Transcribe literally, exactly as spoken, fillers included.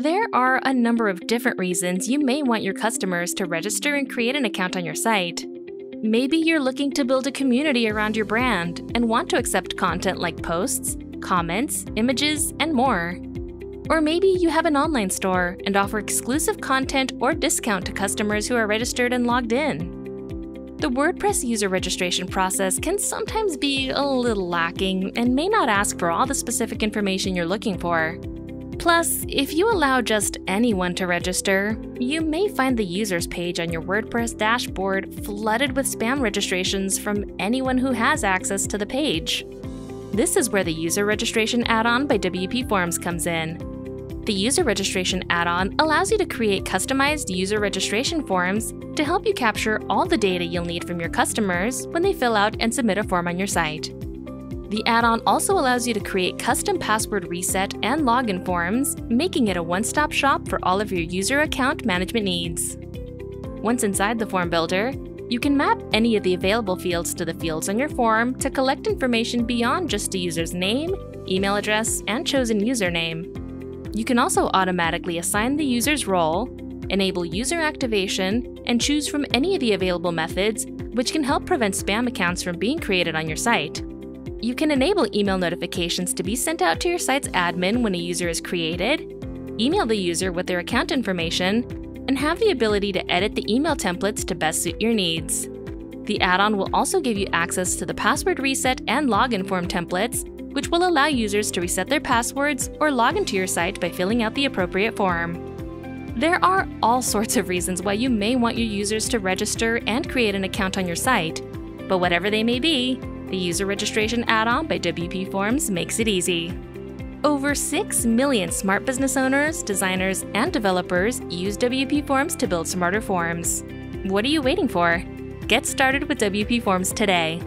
There are a number of different reasons you may want your customers to register and create an account on your site. Maybe you're looking to build a community around your brand and want to accept content like posts, comments, images, and more. Or maybe you have an online store and offer exclusive content or discount to customers who are registered and logged in. The WordPress user registration process can sometimes be a little lacking and may not ask for all the specific information you're looking for. Plus, if you allow just anyone to register, you may find the users page on your WordPress dashboard flooded with spam registrations from anyone who has access to the page. This is where the User Registration add-on by WPForms comes in. The User Registration add-on allows you to create customized user registration forms to help you capture all the data you'll need from your customers when they fill out and submit a form on your site. The add-on also allows you to create custom password reset and login forms, making it a one-stop shop for all of your user account management needs. Once inside the form builder, you can map any of the available fields to the fields on your form to collect information beyond just a user's name, email address, and chosen username. You can also automatically assign the user's role, enable user activation, and choose from any of the available methods, which can help prevent spam accounts from being created on your site. You can enable email notifications to be sent out to your site's admin when a user is created, email the user with their account information, and have the ability to edit the email templates to best suit your needs. The add-on will also give you access to the password reset and login form templates, which will allow users to reset their passwords or log into your site by filling out the appropriate form. There are all sorts of reasons why you may want your users to register and create an account on your site, but whatever they may be, the User Registration add-on by WPForms makes it easy. Over six million smart business owners, designers, and developers use WPForms to build smarter forms. What are you waiting for? Get started with WPForms today.